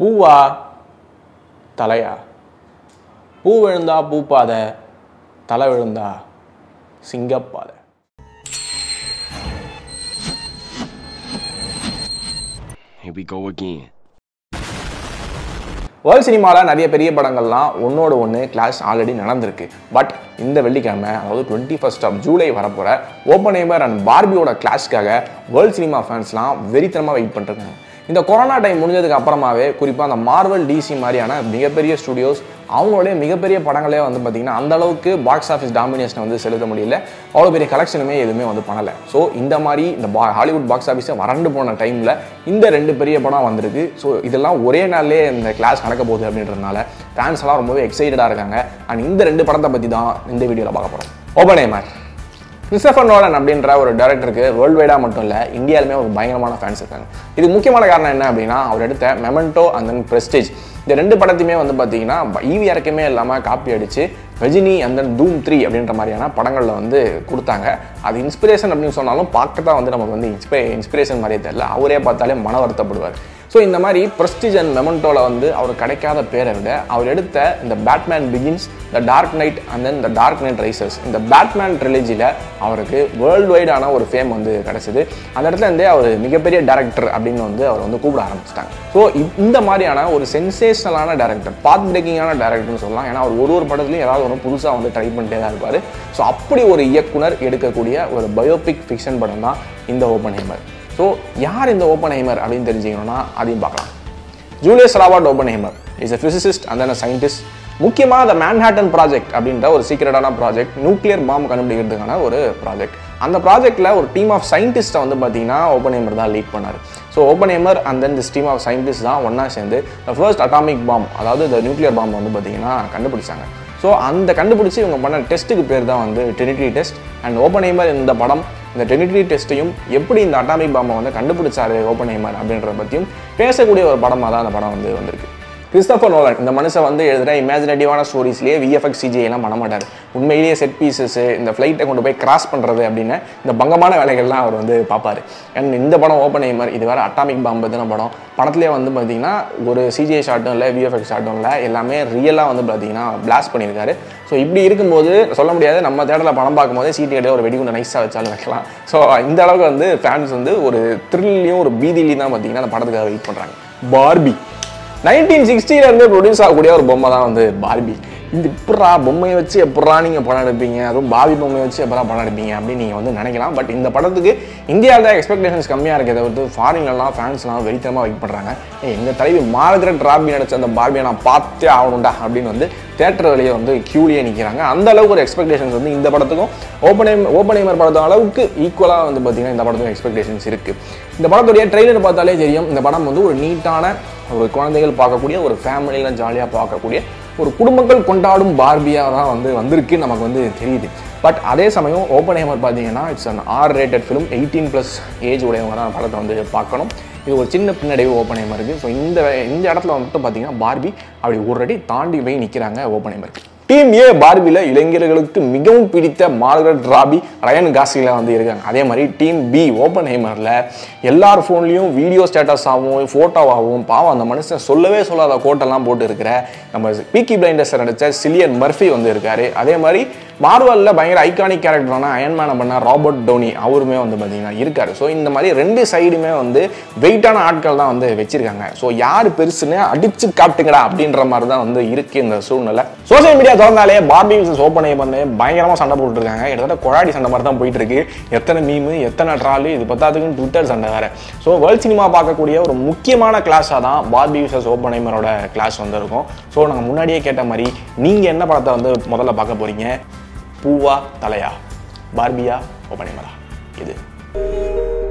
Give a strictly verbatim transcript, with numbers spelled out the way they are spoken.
பூவா தலையா? பூ விழுந்தா பூப்பாதை, தலை விழுந்தா சிங்கப்பாதை. Here we go again. World சினிமாவில் நிறைய பெரிய படங்கள்லாம் ஒன்னோட ஒன்று கிளாஸ் ஆல்ரெடி நடந்திருக்கு. பட் இந்த வெள்ளிக்கிழமை, அதாவது டுவெண்ட்டி ஃபர்ஸ்ட் ஆஃப் ஜூலை வரப்போகிற ஓப்பன்ஹைமர் அண்ட் பார்பியோட கிளாஸ்க்காக வேர்ல்ட் சினிமா ஃபேன்ஸ்லாம் வெறித்தனமாக வெயிட் பண்ணிருக்காங்க. இந்த கொரோனா டைம் முடிஞ்சதுக்கு அப்புறமாவே, குறிப்பாக அந்த மார்வல், டிசி மாதிரியான மிகப்பெரிய ஸ்டுடியோஸ் அவங்களுடைய மிகப்பெரிய படங்களே வந்து பார்த்திங்கன்னா அந்தளவுக்கு பாக்ஸ் ஆஃபீஸ் டாமினேஷனை வந்து செலுத்த முடியல. அவ்வளோ பெரிய கலெக்ஷனுமே எதுவுமே வந்து பண்ணலை. ஸோ இந்த மாதிரி இந்த பா ஹாலிவுட் பாக்ஸ் ஆஃபீஸை வறண்டு போன டைமில் இந்த ரெண்டு பெரிய படம் வந்திருக்கு. ஸோ இதெல்லாம் ஒரே நாள்லேயே இந்த கிளாஸ் நடக்க போகுது அப்படின்றதுனால ஃபேன்ஸ் எல்லாம் ரொம்பவே எக்ஸைட்டடாக இருக்காங்க. அண்ட் இந்த ரெண்டு படத்தை பற்றி தான் இந்த வீடியோவில் பார்க்க போகிறோம். ஓப்பன்ஹைமர். கிறிஸ்டோபர் நோலன் அப்படின்ற ஒரு டைரக்டருக்கு வேர்ல்டு வைடாக மட்டும் இல்லை, இந்தியாவிலுமே ஒரு பயங்கரமான ஃபேன்ஸ் இருக்காங்க. இதுக்கு முக்கியமான காரணம் என்ன அப்படின்னா, அவர் எடுத்த மெமெண்டோ அண்ட் தென் பிரஸ்டீஜ் இந்த ரெண்டு படத்தையுமே வந்து பார்த்திங்கன்னா ஈவி இறக்கமே இல்லாமல் காப்பி அடித்து Rajini and then Dhoom three அப்படின்ற மாதிரியான படங்களில் வந்து கொடுத்தாங்க. அது இன்ஸ்பிரேஷன் அப்படின்னு சொன்னாலும் பார்க்கத்தான் வந்து நமக்கு வந்து இன்ஸ்பி இன்ஸ்பிரேஷன் மாதிரியே தெரியல. அவரே பார்த்தாலே மன வருத்தப்படுவார். ஸோ இந்த மாதிரி பிரஸ்டீஜ் அண்ட் மெமெண்டோவில் வந்து அவர் கிடைக்காத பேரை விட அவர் எடுத்த இந்த Batman Begins, the dark night and then the dark night rises இந்த பேட்மேன் ட்ரிலஜியில் அவருக்கு வேர்ல்டு வைடான ஒரு ஃபேம் வந்து கிடச்சிது. அந்த இடத்துல இருந்தே அவர் மிகப்பெரிய டேரக்டர் அப்படின்னு வந்து அவர் வந்து கூப்பிட ஆரம்பிச்சிட்டாங்க. ஸோ இந்த மாதிரியான ஒரு சென்சேஷனலான டேரக்டர், பாத் பிரேக்கிங்கான டேரக்டர்னு சொல்லலாம். ஏன்னா அவர் ஒரு ஒரு படத்துலையும் ஏதாவது ஒன்று புதுசாக வந்து ட்ரை பண்ணிட்டே தான் இருப்பார். ஸோ அப்படி ஒரு இயக்குனர் எடுக்கக்கூடிய ஒரு பயோபிக் ஃபிக்ஷன் படம் தான் இந்த ஓப்பன்ஹைமர். ஸோ யார் இந்த ஓப்பன்ஹைமர் அப்படின்னு தெரிஞ்சுக்கணும்னா அதையும் பார்க்கலாம். Julius Robert Oppenheimer is a physicist and then a scientist. முக்கியமாக அந்த மேன்ஹாட்டன் ப்ராஜெக்ட் அப்படின்ற ஒரு சீக்கிரட்டான ப்ராஜெக்ட், நியூக்ளியர் பாம்பு கண்டுபிடிக்கிறதுக்கான ஒரு ப்ராஜெக்ட். அந்த ப்ராஜெக்டில் ஒரு டீம் ஆஃப் சயின்டிஸ்ட்டை வந்து பார்த்திங்கன்னா ஓப்பன்ஹைமர் தான் லீட் பண்ணார். So Oppenheimer and then this team of scientist தான் ஒன்றா சேர்ந்து த ஃபர்ஸ்ட் அட்டாமிக் பாம்பு, அதாவது இந்த நியூக்ளியர் பாம்பு வந்து பார்த்திங்கன்னா கண்டுபிடிச்சாங்க. ஸோ அந்த கண்டுபிடிச்சி இவங்க பண்ண டெஸ்ட்டுக்கு பேர் தான் வந்து ட்ரினிட்டி டெஸ்ட். அண்ட் ஓப்பன்ஹைமர் இந்த படம் இந்த ட்ரினிட்டி டெஸ்ட்டையும் எப்படி இந்த அட்டாமிக் பாம்பை வந்து கண்டுபிடிச்சாரு ஓப்பன்ஹைமர் அப்படின்றத பற்றியும் பேசக்கூடிய ஒரு படமாக தான் அந்த படம் வந்து வந்திருக்கு. கிறிஸ்டோபர் நோலன் இந்த மனுஷன் வந்து எழுதுகிற இமேஜினேட்டிவான ஸ்டோரிஸ்லேயே விஎஃப்எக்ஸ் சிஜிஐலாம் பண்ண மாட்டார். உண்மையிலேயே செட் பீசஸ்ஸு, இந்த ஃப்ளைட்டை கொண்டு போய் கிராஸ் பண்ணுறது அப்படின்னு இந்த பங்கமான வேலைகள்லாம் அவர் வந்து பார்ப்பார். அண்ட் இந்த படம் ஓப்பன்ஹைமர் இது வேறு அட்டாமிக் பாம்பு தான படம். படத்துலேயே வந்து பார்த்திங்கன்னா ஒரு சிஜிஐ ஷாட்டும் இல்லை, விஎஃப்எக்ஸ் ஷாட்டும் இல்லை, எல்லாமே ரியலாக வந்து பார்த்திங்கன்னா பிளாஸ்ட் பண்ணியிருக்காரு. ஸோ இப்படி இருக்கும்போது சொல்ல முடியாது, நம்ம தேட்டரில் படம் பார்க்கும்போதே சீட்டுக்கிட்டே ஒரு வெடிகுண்டு நைஸாக வச்சாலும் வைக்கலாம். ஸோ இந்த அளவுக்கு வந்து ஃபேன்ஸ் வந்து ஒரு த்ரில்லையும் ஒரு பீதிலையும் தான் பார்த்திங்கன்னா அந்த படத்துக்காக வெயிட் பண்ணுறாங்க. பார்பி நைன்டீன் சிக்ஸ்டிலேருந்து ப்ரொடியூஸ் ஆகக்கூடிய ஒரு பொம்மை தான் வந்து பார்பி. இந்த இப்படா பொம்மையை வச்சு எப்படா நீங்கள் படம் எடுப்பீங்க, அதுவும் பார்பி பொம்மையை வச்சு எப்படா படம் எடுப்பீங்க அப்படின்னு நீங்கள் வந்து நினைக்கலாம். பட் இந்த படத்துக்கு இந்தியாவில் எக்ஸ்பெக்டேஷன்ஸ் கம்மியாக இருக்கிறத வந்து ஃபாரின்லாம் ஃபேன்ஸ்லாம் வெறித்தனமாக வெயிட் பண்ணுறாங்க. எங்கள் தலைவி மார்கரெட் ராபி நடிச்ச அந்த பார்பியை நான் பார்த்தே ஆகணும்டா அப்படின்னு வந்து தேட்டர் வழியை வந்து கியூலியே நிற்கிறாங்க. அந்த அளவுக்கு ஒரு எக்ஸ்பெக்டேஷன்ஸ் வந்து இந்த படத்துக்கும் ஓப்பன்ஹைமர் ஓப்பன்ஹைமர் படத்தோட அளவுக்கு ஈக்குவலாக வந்து பார்த்திங்கன்னா இந்த படத்துக்கும் எக்ஸ்பெக்டேஷன்ஸ் இருக்குது. இந்த படத்துடைய ட்ரெய்லர் பார்த்தாலே தெரியும், இந்த படம் வந்து ஒரு நீட்டான ஒரு குழந்தைகள் பார்க்கக்கூடிய ஒரு ஃபேமிலியெலாம் ஜாலியாக பார்க்கக்கூடிய ஒரு குடும்பங்கள் கொண்டாடும் பார்பியாக தான் வந்து வந்திருக்கு நமக்கு வந்து தெரியுது. பட் அதே சமயம் ஓப்பன்ஹைமர் பார்த்தீங்கன்னா it's an R rated film. Eighteen plus age உடையவங்க தான் படத்தை வந்து பார்க்கணும். இது ஒரு சின்ன பின்னடைவு ஓப்பன்ஹைமருக்கு. ஸோ இந்த இந்த இடத்துல வந்துட்டு பார்த்தீங்கன்னா பார்பி அப்படி ஒரு அடி தாண்டி போய் நிற்கிறாங்க ஓப்பன்ஹைமருக்கு. டீம் ஏ பார்பியில் இளைஞர்களுக்கு மிகவும் பிடித்த மார்கரெட் ராபி, ரயன் காஸ்லிங்ல வந்து இருக்காங்க. அதே மாதிரி டீம் பி ஓப்பன்ஹைமரில் எல்லார் ஃபோன்லேயும் வீடியோ ஸ்டேட்டஸாகவும் ஃபோட்டோவாகவும் பாவம் அந்த மனுஷன் சொல்லவே சொல்லாத கோட்டெல்லாம் போட்டு இருக்கிற நம்ம பீக்கி பிளைண்டர்ஸ் நடித்த சிலியன் மர்ஃபி வந்து இருக்கார். அதே மாதிரி மார்வலில் பயங்கர ஐகானிக் கேரக்டரான அயன்மேனை பண்ண ராபர்ட் டோனி அவருமே வந்து பார்த்திங்கன்னா இருக்கார். ஸோ இந்த மாதிரி ரெண்டு சைடுமே வந்து வெயிட்டான ஆட்கள் தான் வந்து வச்சுருக்காங்க. ஸோ யார் பெருசுன்னு அடித்து காட்டுங்கடா அப்படின்ற மாதிரி தான் வந்து இருக்குது இந்த சூழ்நிலை. சோசியல் மீடியா திறந்தாலே பார்பி விசஸ் ஓப்பன்ஹைமர்னு பயங்கரமாக சண்டை போட்டுருக்காங்க. கிட்டத்தட்ட கொழாடி சண்டை மாதிரி தான் போயிட்டு இருக்கு. எத்தனை மீமு, எத்தனை ட்ராலு, இது பத்தாதுக்குன்னு ட்விட்டர் சண்டை வேறு. ஸோ வேர்ல்ட் சினிமா பார்க்கக்கூடிய ஒரு முக்கியமான கிளாஸாக தான் பார்பி விசஸ் ஓப்பன்ஹைமரோட கிளாஸ் வந்து இருக்கும். ஸோ நாங்கள் முன்னாடியே கேட்ட மாதிரி நீங்கள் என்ன படத்தை வந்து முதல்ல பார்க்க போகிறீங்க? பூவா தலையா, பார்பியா, ஓப்பன்ஹைமரா? இது